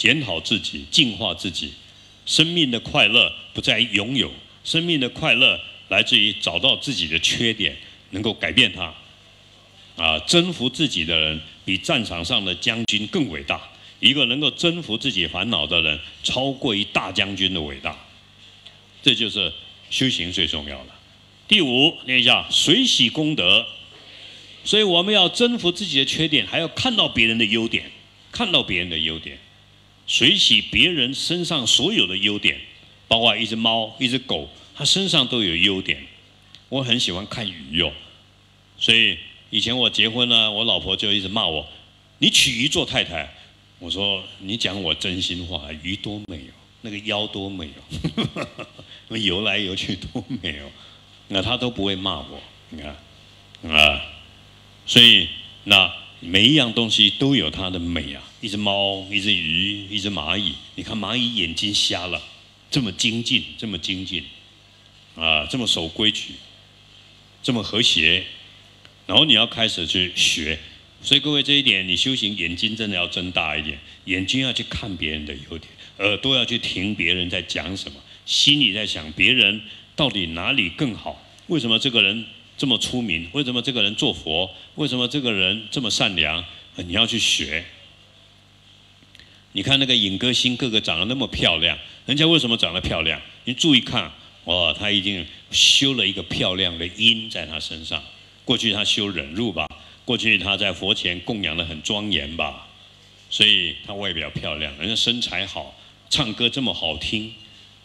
检讨自己，净化自己。生命的快乐不在于拥有，生命的快乐来自于找到自己的缺点，能够改变它。啊，征服自己的人比战场上的将军更伟大。一个能够征服自己烦恼的人，超过于大将军的伟大。这就是修行最重要的。第五，念一下随喜功德。 所以我们要征服自己的缺点，还要看到别人的优点，看到别人的优点，随喜别人身上所有的优点，包括一只猫、一只狗，它身上都有优点。我很喜欢看鱼哦，所以以前我结婚呢，我老婆就一直骂我：“你娶鱼做太太。”我说：“你讲我真心话，鱼多美哦，那个腰多美哦，那游来游去多美哦。”那她都不会骂我，你看，啊。 所以，那每一样东西都有它的美啊！一只猫，一只鱼，一只蚂蚁。你看蚂蚁眼睛瞎了，这么精进，这么精进，啊，这么守规矩，这么和谐。然后你要开始去学。所以各位这一点，你修行眼睛真的要睁大一点，眼睛要去看别人的优点，耳朵要去听别人在讲什么，心里在想别人到底哪里更好？为什么这个人？ 这么出名，为什么这个人做佛？为什么这个人这么善良？你要去学。你看那个影歌星，个个长得那么漂亮，人家为什么长得漂亮？你注意看，哦，他已经修了一个漂亮的因在他身上。过去他修忍辱吧，过去他在佛前供养得很庄严吧，所以他外表漂亮，人家身材好，唱歌这么好听，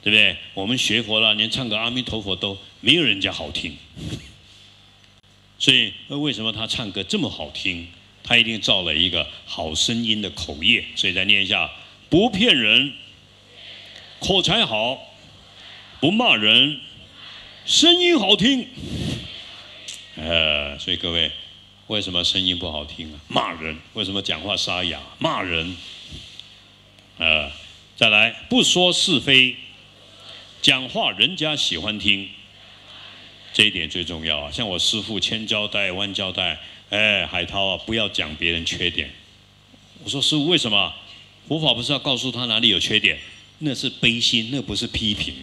对不对？我们学佛了，连唱个阿弥陀佛都没有人家好听。 所以，为什么他唱歌这么好听？他一定造了一个好声音的口业。所以再念一下：不骗人，口才好，不骂人，声音好听。所以各位，为什么声音不好听啊？骂人。为什么讲话沙哑？骂人。再来，不说是非，讲话人家喜欢听。 这一点最重要啊！像我师父千交代万交代，哎，海涛啊，不要讲别人缺点。我说师父为什么？佛法不是要告诉他哪里有缺点？那是悲心，那不是批评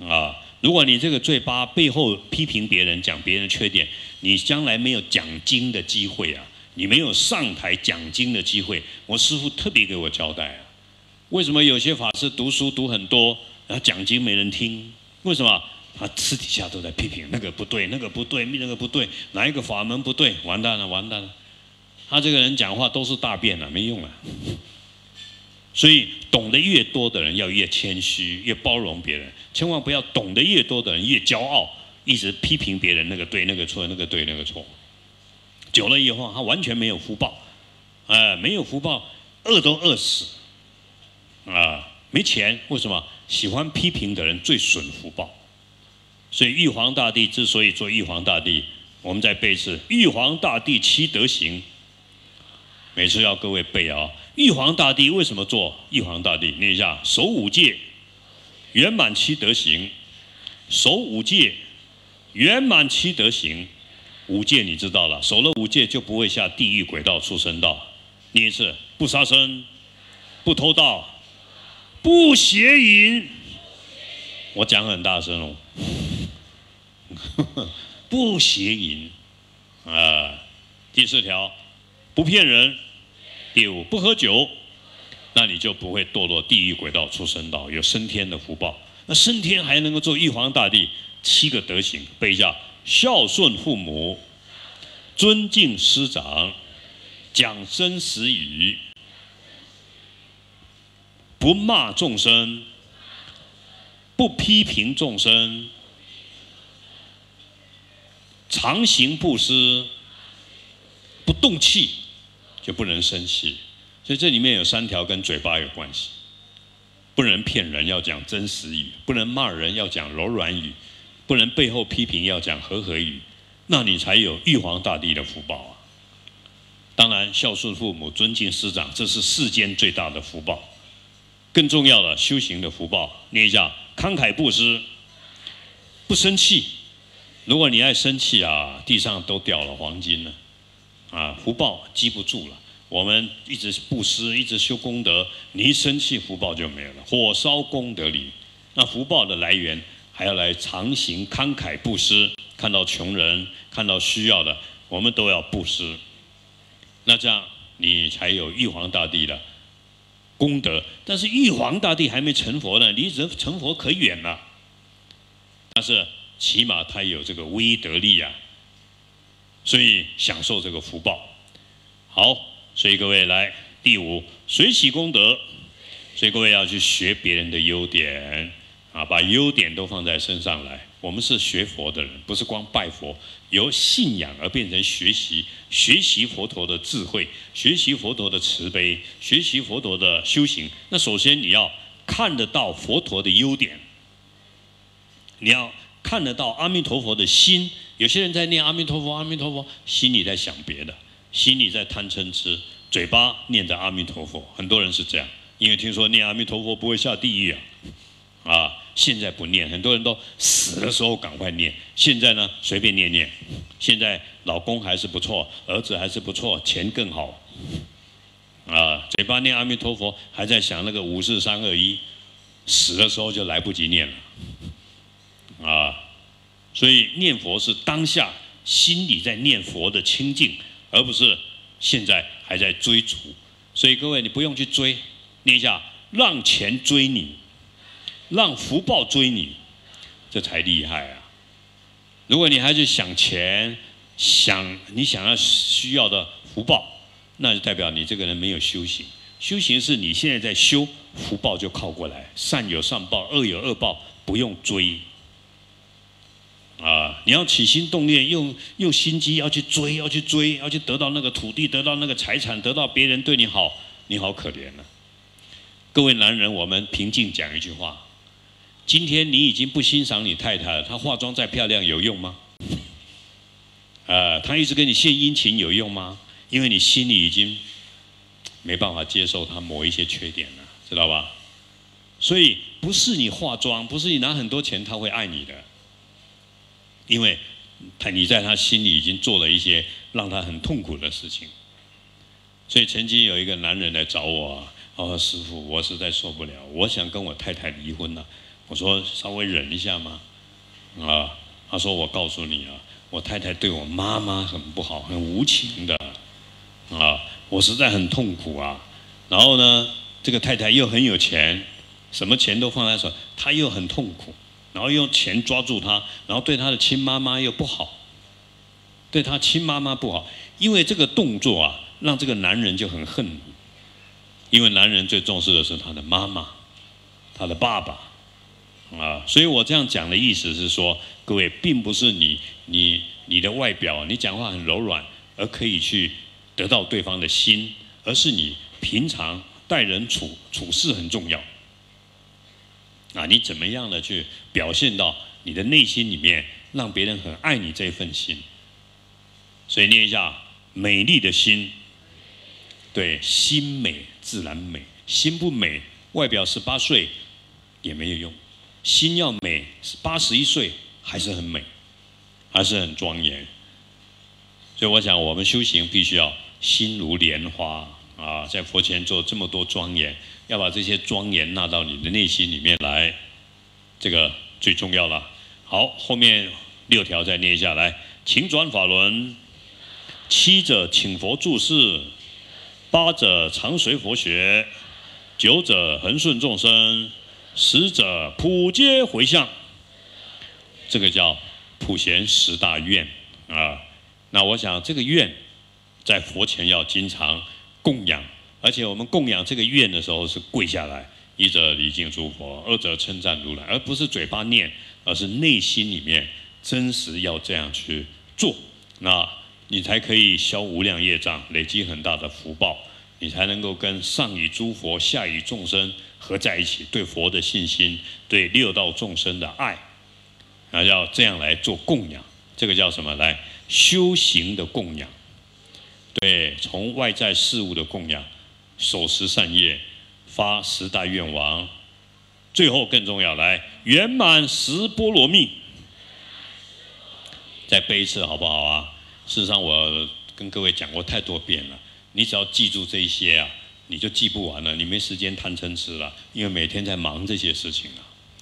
啊！如果你这个嘴巴背后批评别人，讲别人缺点，你将来没有讲经的机会啊！你没有上台讲经的机会。我师父特别给我交代啊！为什么有些法师读书读很多，然后讲经没人听？为什么？ 他私底下都在批评那个不对，那个不对，那个不对，哪一个法门不对？完蛋了，完蛋了！他这个人讲话都是大便了，没用了。所以懂得越多的人要越谦虚，越包容别人，千万不要懂得越多的人越骄傲，一直批评别人那个对，那个错，那个对，那个错。久了以后，他完全没有福报，没有福报，饿都饿死，没钱，为什么？喜欢批评的人最损福报。 所以玉皇大帝之所以做玉皇大帝，我们再背一次：玉皇大帝七德行。每次要各位背啊！玉皇大帝为什么做玉皇大帝？念一下：守五戒，圆满七德行；守五戒，圆满七德行。五戒你知道了，守了五戒就不会下地狱、鬼道、畜生道。念一次：不杀生，不偷盗，不邪淫。我讲很大声哦。 不邪淫，第四条，不骗人；第五，不喝酒，那你就不会堕落地狱、鬼道、畜生道，有升天的福报。那升天还能够做玉皇大帝，七个德行背一下：孝顺父母，尊敬师长，讲真实语，不骂众生，不批评众生。 常行布施，不动气，就不能生气。所以这里面有三条跟嘴巴有关系：不能骗人，要讲真实语；不能骂人，要讲柔软语；不能背后批评，要讲和合语。那你才有玉皇大帝的福报啊！当然，孝顺父母、尊敬师长，这是世间最大的福报。更重要的，修行的福报，念一下：慷慨布施，不生气。 如果你爱生气啊，地上都掉了黄金了，福报积不住了。我们一直布施，一直修功德，你一生气福报就没有了。火烧功德林，那福报的来源还要来常行慷慨布施，看到穷人，看到需要的，我们都要布施。那这样你才有玉皇大帝的功德。但是玉皇大帝还没成佛呢，离成佛可远了。但是起码他有这个威德力啊，所以享受这个福报。好。 所以各位来第五，随喜功德。所以各位要去学别人的优点啊，把优点都放在身上来。我们是学佛的人，不是光拜佛，由信仰而变成学习，学习佛陀的智慧，学习佛陀的慈悲，学习佛陀的修行。那首先你要看得到佛陀的优点，你要看得到阿弥陀佛的心。有些人在念阿弥陀佛，阿弥陀佛，心里在想别的。 心里在贪嗔痴，嘴巴念着阿弥陀佛，很多人是这样，因为听说念阿弥陀佛不会下地狱啊，现在不念，很多人都死的时候赶快念，现在呢随便念念，现在老公还是不错，儿子还是不错，钱更好，嘴巴念阿弥陀佛，还在想那个5、4、3、2、1，死的时候就来不及念了，所以念佛是当下心里在念佛的清净。 而不是现在还在追逐，所以各位你不用去追，念一下让钱追你，让福报追你，这才厉害啊！如果你还去想钱，想你想要需要的福报，那就代表你这个人没有修行。修行是你现在在修，福报就靠过来，善有善报，恶有恶报，不用追。 你要起心动念，用心机要去追，要去得到那个土地，得到那个财产，得到别人对你好，你好可怜啊。各位男人，我们平静讲一句话：今天你已经不欣赏你太太了，她化妆再漂亮有用吗？她一直跟你献殷勤有用吗？因为你心里已经没办法接受她某一些缺点了，知道吧？所以不是你化妆，不是你拿很多钱，她会爱你的。 因为你在他心里已经做了一些让他很痛苦的事情，所以曾经有一个男人来找我，师父，我实在受不了，我想跟我太太离婚了。我说稍微忍一下嘛，他说我告诉你啊，我太太对我妈妈很不好，很无情的，我实在很痛苦啊。然后呢，这个太太又很有钱，什么钱都放在手，她又很痛苦。 然后用钱抓住他，然后对他的亲妈妈又不好，对他亲妈妈不好，因为这个动作啊，让这个男人就很恨你，因为男人最重视的是他的妈妈，他的爸爸，所以我这样讲的意思是说，各位，并不是你的外表，你讲话很柔软而可以去得到对方的心，而是你平常待人处事很重要。 你怎么样的去表现到你的内心里面，让别人很爱你这份心？所以念一下美丽的心，对，心美自然美，心不美，外表18岁也没有用，心要美，81岁还是很美，还是很庄严。所以我想，我们修行必须要心如莲花在佛前做这么多庄严。 要把这些庄严纳到你的内心里面来，这个最重要了。好，后面6条再念下来。请转法轮，7者请佛注释，8者常随佛学，9者恒顺众生，10者普皆回向。这个叫普贤10大愿啊。那我想这个愿在佛前要经常供养。 而且我们供养这个愿的时候是跪下来，1者礼敬诸佛，2者称赞如来，而不是嘴巴念，而是内心里面真实要这样去做，那你才可以消无量业障，累积很大的福报，你才能够跟上与诸佛、下与众生合在一起，对佛的信心，对6道众生的爱，那要这样来做供养，这个叫什么？来修行的供养，对，从外在事物的供养。 守持善业，发10大愿望，最后更重要，来圆满10波罗蜜。再背一次好不好啊？事实上，我跟各位讲过太多遍了，你只要记住这些啊，你就记不完了，你没时间贪嗔痴了，因为每天在忙这些事情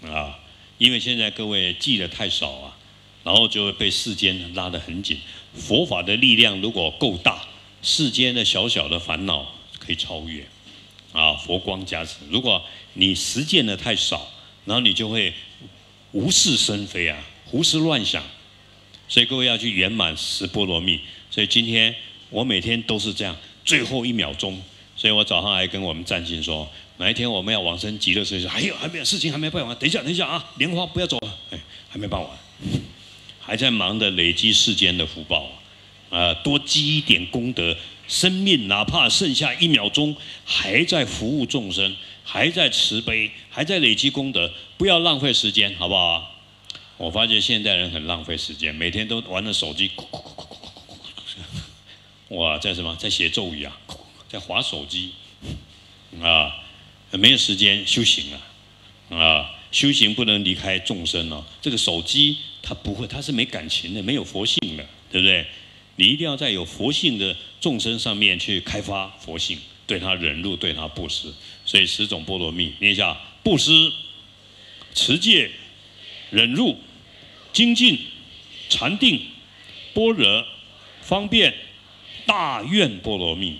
啊，因为现在各位记得太少啊，然后就会被世间拉得很紧。佛法的力量如果够大，世间的小小的烦恼可以超越啊，佛光加持。如果你实践的太少，然后你就会无事生非啊，胡思乱想。所以各位要去圆满十波罗蜜。所以今天我每天都是这样，最后一秒钟。所以我早上还跟我们占星说，哪一天我们要往生极乐世界，哎呦，还没有事情，还没办完，等一下啊，莲花不要走了，哎，还没办完，还在忙着累积世间的福报啊，多积一点功德，生命哪怕剩下一秒钟，还在服务众生，还在慈悲，还在累积功德，不要浪费时间，好不好啊？我发觉现代人很浪费时间，每天都玩着手机，哇，在什么？在写咒语啊，在滑手机啊，没有时间修行啊，修行不能离开众生哦。这个手机它不会，它是没感情的，没有佛性的，对不对？你一定要在有佛性的众生上面去开发佛性，对他忍辱，对他布施。所以十种波罗蜜，念一下：布施、持戒、忍辱、精进、禅定、般若、方便、大愿波罗蜜、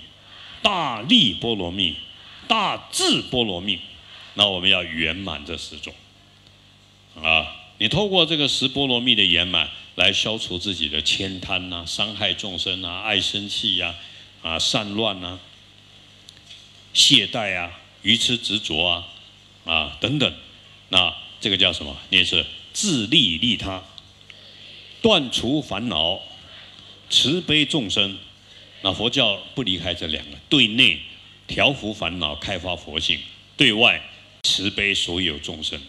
大力波罗蜜、大智波罗蜜。那我们要圆满这十种啊！你透过这个十波罗蜜的圆满，来消除自己的悭贪呐、伤害众生啊、爱生气呀、散乱啊、懈怠啊、愚痴执着啊、等等。那这个叫什么？念是自利利他，断除烦恼，慈悲众生。那佛教不离开这两个：对内调伏烦恼，开发佛性；对外慈悲所有众生。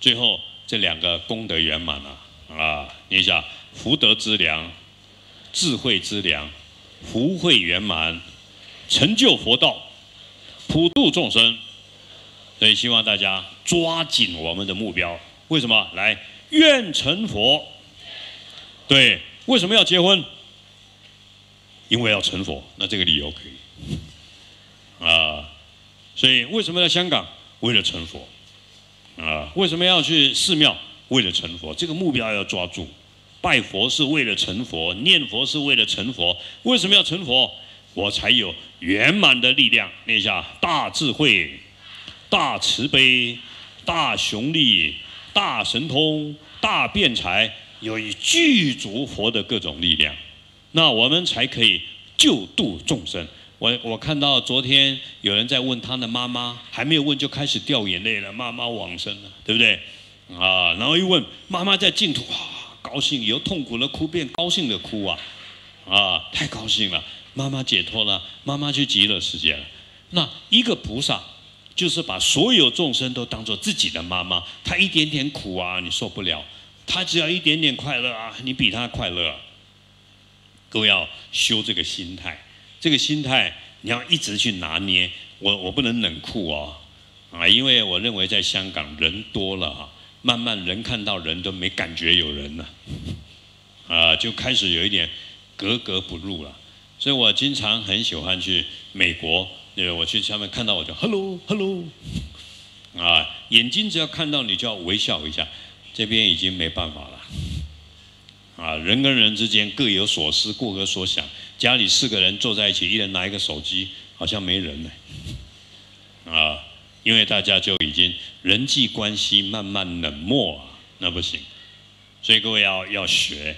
最后这两个功德圆满了。念一下：福德之粮，智慧之粮，福慧圆满，成就佛道，普度众生。所以希望大家抓紧我们的目标。为什么？来，愿成佛。对，为什么要结婚？因为要成佛。那这个理由可以。所以为什么在香港？为了成佛。为什么要去寺庙？为了成佛，这个目标要抓住。拜佛是为了成佛，念佛是为了成佛。为什么要成佛？我才有圆满的力量。念一下：大智慧、大慈悲、大雄力、大神通、大辩才，有以具足佛的各种力量，那我们才可以救度众生。我看到昨天有人在问他的妈妈，还没有问就开始掉眼泪了，妈妈往生了，对不对？然后一问妈妈在净土，高兴，由痛苦的哭变高兴的哭啊，太高兴了，妈妈解脱了，妈妈去极乐世界了。那一个菩萨就是把所有众生都当作自己的妈妈，他一点点苦啊，你受不了；他只要一点点快乐啊，你比他快乐。各位要修这个心态，这个心态你要一直去拿捏。我不能冷酷因为我认为在香港人多了慢慢人看到人都没感觉有人了，就开始有一点格格不入了。所以我经常很喜欢去美国，我去下面看到我就 hello hello， 眼睛只要看到你就要微笑一下，这边已经没办法了，人跟人之间各有所思，各有所想。家里四个人坐在一起，一人拿一个手机，好像没人了，因为大家就已经人际关系慢慢冷漠，那不行。所以各位要学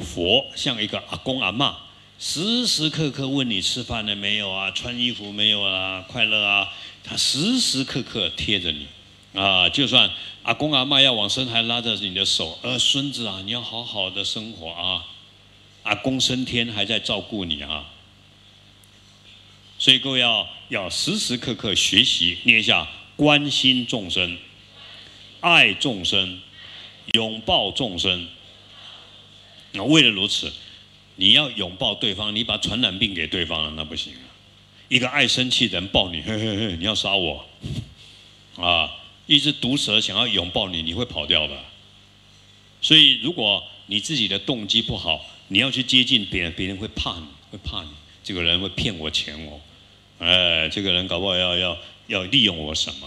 佛，像一个阿公阿嬷，时时刻刻问你吃饭了没有啊，穿衣服没有啊，快乐啊，他时时刻刻贴着你就算阿公阿嬷要往生还拉着你的手，孙子啊，你要好好的生活啊，阿公升天还在照顾你所以各位要时时刻刻学习，念一下：关心众生，爱众生，拥抱众生。那为了如此，你要拥抱对方，你把传染病给对方了，那不行啊！一个爱生气的人抱你，嘿嘿嘿，你要杀我一只毒蛇想要拥抱你，你会跑掉的。所以，如果你自己的动机不好，你要去接近别人，别人会怕你。这个人会骗我钱哦，哎，这个人搞不好要利用我什么？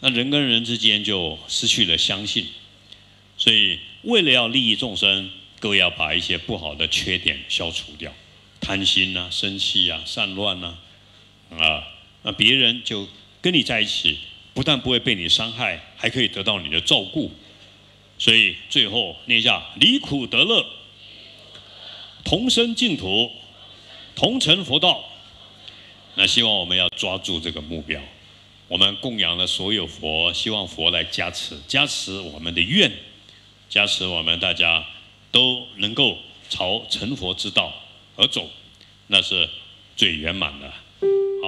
那人跟人之间就失去了相信。所以为了要利益众生，各位要把一些不好的缺点消除掉，贪心啊、生气啊、散乱啊，那别人就跟你在一起，不但不会被你伤害，还可以得到你的照顾。所以最后念一下：离苦得乐，同生净土，同成佛道。那希望我们要抓住这个目标。我们供养了所有佛，希望佛来加持，加持我们的愿，加持我们大家都能够朝成佛之道而走，那是最圆满的。好。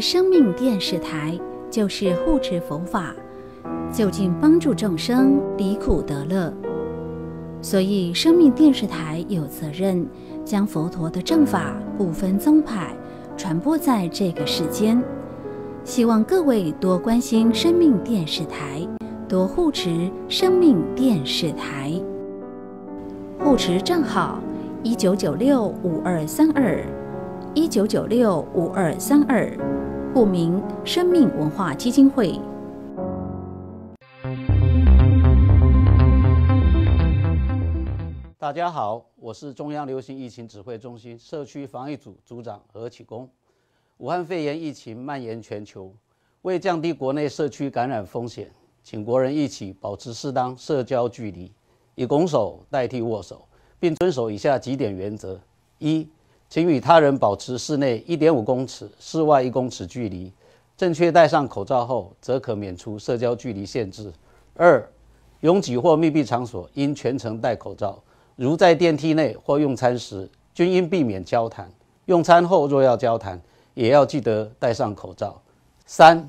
生命电视台就是护持佛法，就近帮助众生离苦得乐。所以，生命电视台有责任将佛陀的正法不分宗派传播在这个世间。希望各位多关心生命电视台，多护持生命电视台。护持账号：19965232。19965232，户名生命文化基金会。大家好，我是中央流行疫情指挥中心社区防疫组组长何启功。武汉肺炎疫情蔓延全球，为降低国内社区感染风险，请国人一起保持适当社交距离，以拱手代替握手，并遵守以下几点原则：一、请与他人保持室内 1.5 公尺、室外1公尺距离，正确戴上口罩后，则可免除社交距离限制。2. 拥挤或密闭场所应全程戴口罩，如在电梯内或用餐时，均应避免交谈。用餐后若要交谈，也要记得戴上口罩。3.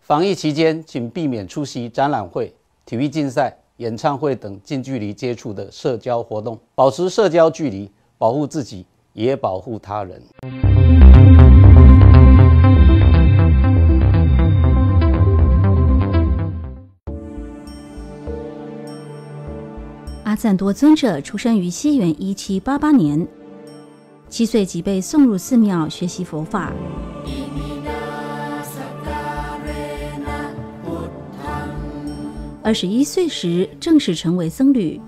防疫期间，请避免出席展览会、体育竞赛、演唱会等近距离接触的社交活动，保持社交距离，保护自己，也保护他人。阿赞多尊者出生于西元1788年，7岁即被送入寺庙学习佛法。21岁时正式成为僧侣。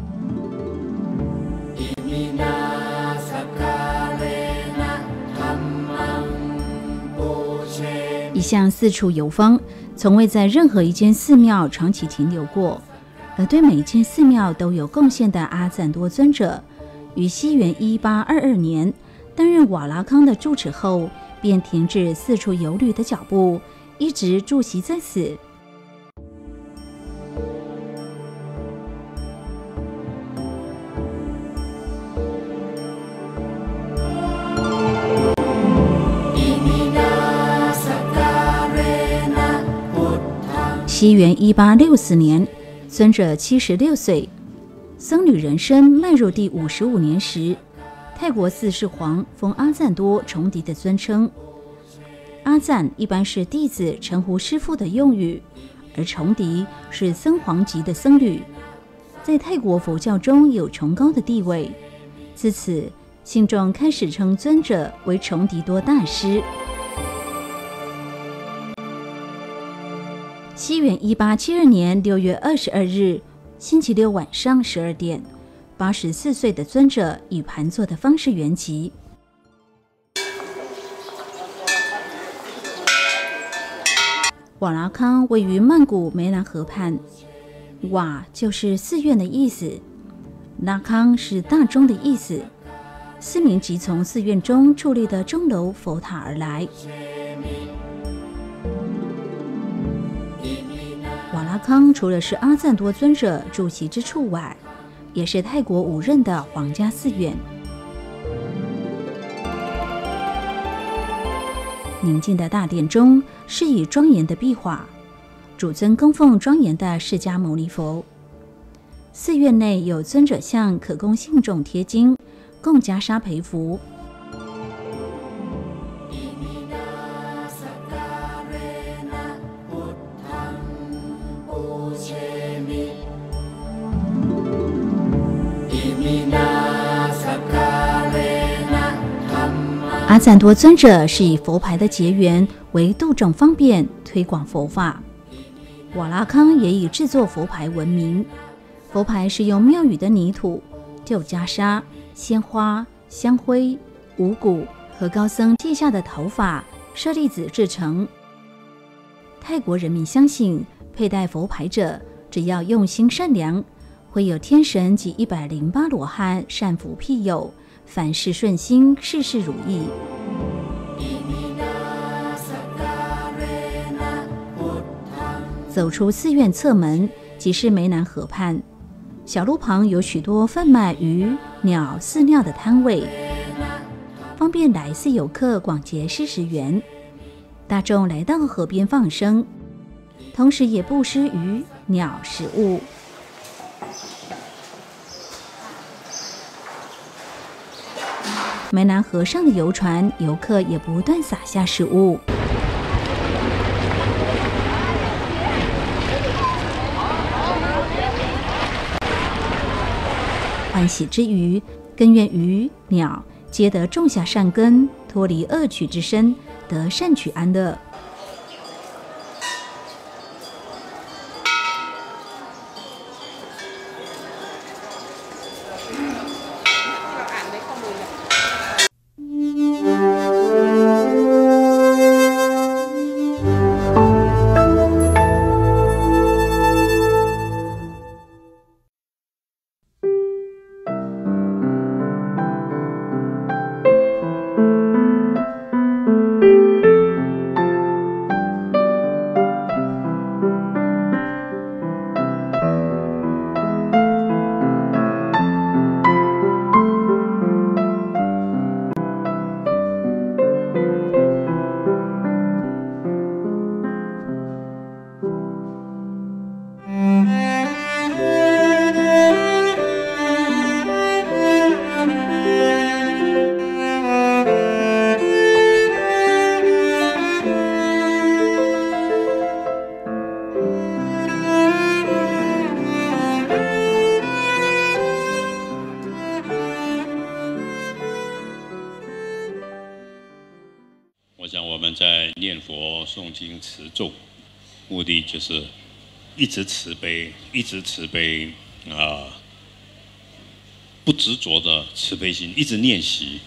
一向四处游方，从未在任何一间寺庙长期停留过，而对每一间寺庙都有贡献的阿赞多尊者，于西元1822年担任瓦剌康的住持后，便停止四处游旅的脚步，一直住席在此。西元1864年，尊者76岁，僧侣人生迈入第55年时，泰国寺世皇封阿赞多崇迪的尊称。阿赞一般是弟子称呼师父的用语，而崇迪是僧皇级的僧侣，在泰国佛教中有崇高的地位。自此，信众开始称尊者为崇迪多大师。西元1872年6月22日，星期六晚上12点，84岁的尊者以盘坐的方式圆寂，瓦拉康位于曼谷湄南河畔，瓦就是寺院的意思，拉康是大钟的意思。寺名即从寺院中矗立的钟楼佛塔而来。瓦拉康除了是阿赞多尊者住席之处外，也是泰国五任的皇家寺院。宁静的大殿中是以庄严的壁画，主尊供奉庄严的释迦牟尼佛。寺院内有尊者像可供信众贴金，供袈裟培福。阿赞多尊者是以佛牌的结缘为度众方便，推广佛法。瓦拉康也以制作佛牌闻名。佛牌是用庙宇的泥土、旧袈裟、鲜花、香灰、五谷和高僧剃下的头发、舍利子制成。泰国人民相信，佩戴佛牌者只要用心善良，会有天神及108罗汉善福庇佑。凡事顺心，事事如意。走出寺院侧门，即是湄南河畔。小路旁有许多贩卖鱼、鸟、饲料的摊位，方便来寺游客广结施食缘。大众来到河边放生，同时也布施鱼、鸟食物。湄南河上的游船，游客也不断撒下食物。欢喜之余，更愿鱼、鸟皆得种下善根，脱离恶趣之身，得善趣安乐。持咒，目的就是一直慈悲，一直慈悲不执着的慈悲心，一直练习。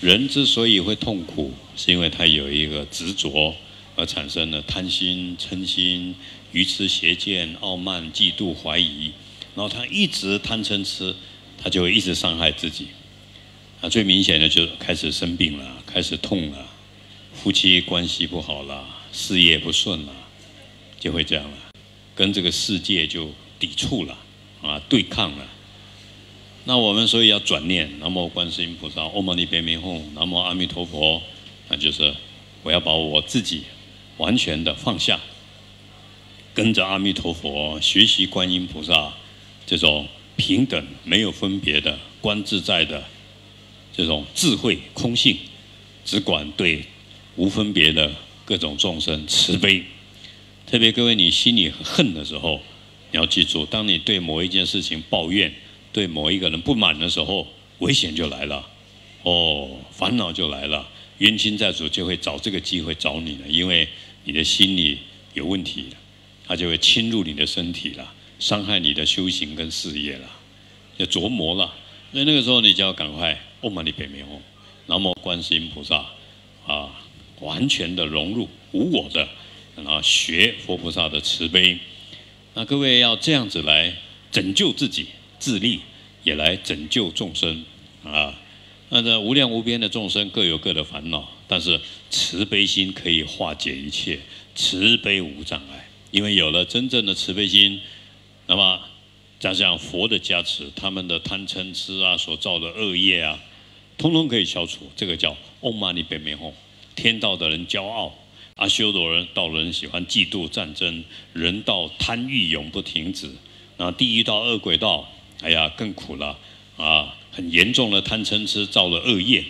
人之所以会痛苦，是因为他有一个执着，而产生了贪心、嗔心、愚痴、邪见、傲慢、嫉妒、怀疑。然后他一直贪嗔痴，他就会一直伤害自己。最明显的就是开始生病了，开始痛了，夫妻关系不好了。事业不顺了，就会这样了，跟这个世界就抵触了，对抗了。那我们所以要转念，南无观世音菩萨，唵嘛呢叭咪吽，南无阿弥陀佛，那就是我要把我自己完全的放下，跟着阿弥陀佛学习观音菩萨这种平等、没有分别的观自在的这种智慧空性，只管对无分别的。各种众生慈悲，特别各位，你心里很恨的时候，你要记住，当你对某一件事情抱怨，对某一个人不满的时候，危险就来了，烦恼就来了，冤亲债主就会找这个机会找你了，因为你的心理有问题了，他就会侵入你的身体了，伤害你的修行跟事业了，要琢磨了。所以那个时候你就要赶快唵嘛呢叭咪吽，南无观世音菩萨完全的融入无我的啊，学佛菩萨的慈悲。那各位要这样子来拯救自己，自立也来拯救众生啊。那这无量无边的众生各有各的烦恼，但是慈悲心可以化解一切，慈悲无障碍。因为有了真正的慈悲心，那么加上佛的加持，他们的贪嗔痴啊所造的恶业啊，通通可以消除。这个叫唵嘛呢叭咪吽。天道的人骄傲，阿修罗人道人喜欢嫉妒战争，人道贪欲永不停止。那地狱道、恶鬼道，哎呀更苦了啊！很严重的贪嗔痴造了恶业，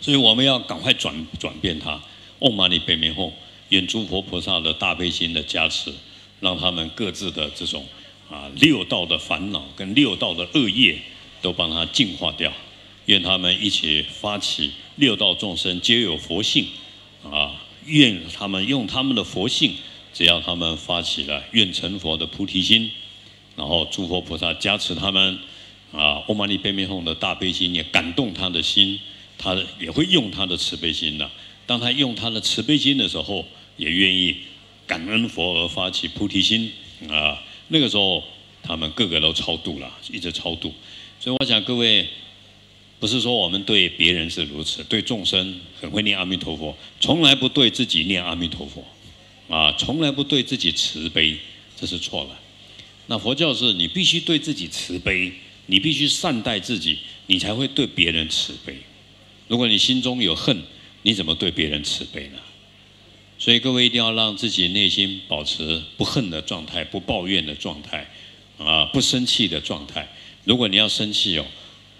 所以我们要赶快转变它。唵嘛呢叭咪吽，愿诸佛菩萨的大悲心的加持，让他们各自的这种。啊，六道的烦恼跟六道的恶业都帮它净化掉，愿他们一起发起六道众生皆有佛性，啊，愿他们用他们的佛性，只要他们发起了愿成佛的菩提心，然后诸佛菩萨加持他们，啊，唵嘛呢叭咪吽的大悲心也感动他的心，他也会用他的慈悲心的。当他用他的慈悲心的时候，也愿意感恩佛而发起菩提心，啊。那个时候，他们个个都超度了，一直超度。所以我想，各位不是说我们对别人是如此，对众生很会念阿弥陀佛，从来不对自己念阿弥陀佛，啊，从来不对自己慈悲，这是错了。那佛教是你必须对自己慈悲，你必须善待自己，你才会对别人慈悲。如果你心中有恨，你怎么对别人慈悲呢？所以各位一定要让自己内心保持不恨的状态，不抱怨的状态，啊，不生气的状态。如果你要生气哦，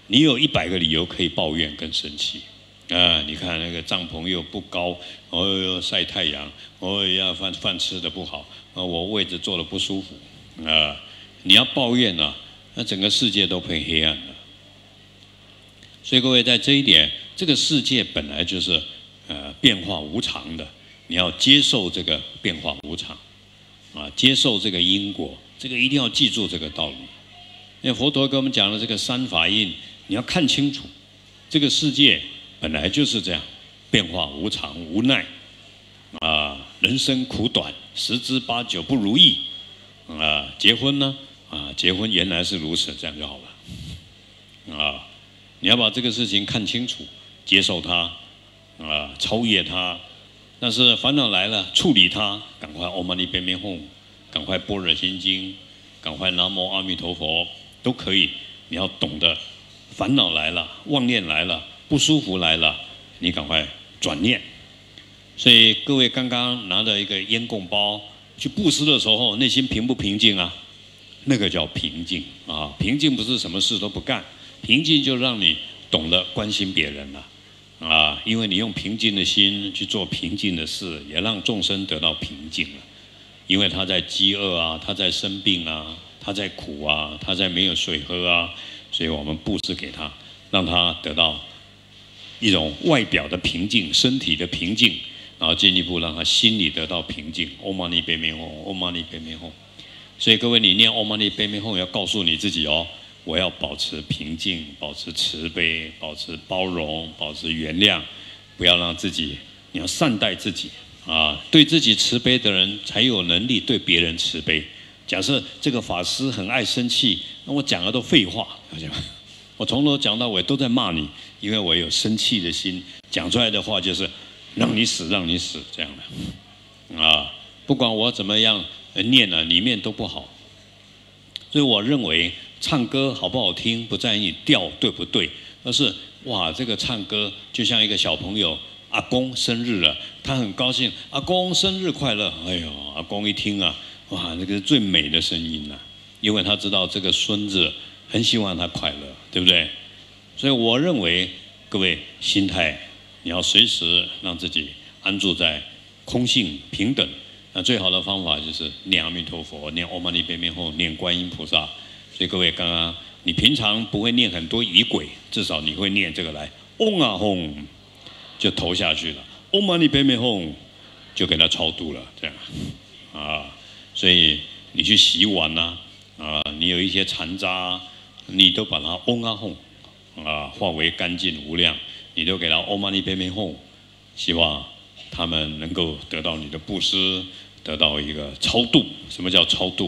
你有100个理由可以抱怨跟生气，啊，你看那个帐篷又不高，又晒太阳，要饭吃的不好，我位置坐的不舒服，啊，你要抱怨啊，那整个世界都变黑暗了。所以各位在这一点，这个世界本来就是变化无常的。你要接受这个变化无常，啊，接受这个因果，这个一定要记住这个道理。那佛陀给我们讲的这个三法印，你要看清楚，这个世界本来就是这样，变化无常，无奈，啊，人生苦短，10之8九不如意，啊，结婚呢，啊，结婚原来是如此，这样就好了，啊，你要把这个事情看清楚，接受它，啊，超越它。但是烦恼来了，处理它，赶快唵嘛呢叭咪吽，赶快般若心经，赶快南无阿弥陀佛，都可以。你要懂得，烦恼来了，妄念来了，不舒服来了，你赶快转念。所以各位刚刚拿着一个烟供包去布施的时候，内心平不平静啊？那个叫平静啊！平静不是什么事都不干，平静就让你懂得关心别人了。啊，因为你用平静的心去做平静的事，也让众生得到平静了。因为他在饥饿啊，他在生病啊，他在苦啊，他在没有水喝啊，所以我们布施给他，让他得到一种外表的平静、身体的平静，然后进一步让他心里得到平静。唵嘛呢叭咪吽，唵嘛呢叭咪吽。所以各位，你念唵嘛呢叭咪吽，要告诉你自己哦。我要保持平静，保持慈悲，保持包容，保持原谅，不要让自己，你要善待自己啊！对自己慈悲的人，才有能力对别人慈悲。假设这个法师很爱生气，那我讲的都废话，了解吗？我从头讲到尾都在骂你，因为我有生气的心，讲出来的话就是让你死，让你死这样的啊！不管我怎么样念了，里面都不好。所以我认为。唱歌好不好听，不在于你调对不对，而是哇，这个唱歌就像一个小朋友，阿公生日了，他很高兴，阿公生日快乐。哎呦，阿公一听啊，哇，这个是最美的声音啊，因为他知道这个孙子很希望他快乐，对不对？所以我认为，各位心态你要随时让自己安住在空性平等。那最好的方法就是念阿弥陀佛，念唵嘛呢叭咪吽，念观音菩萨。所以各位，刚刚你平常不会念很多仪轨，至少你会念这个来，嗡啊吽，就投下去了，唵嘛呢叭咪吽，就给它超度了，这样啊。所以你去洗碗呐，啊，你有一些残渣，你都把它嗡啊吽，啊，化为干净无量，你都给它唵嘛呢叭咪吽，希望他们能够得到你的布施，得到一个超度。什么叫超度？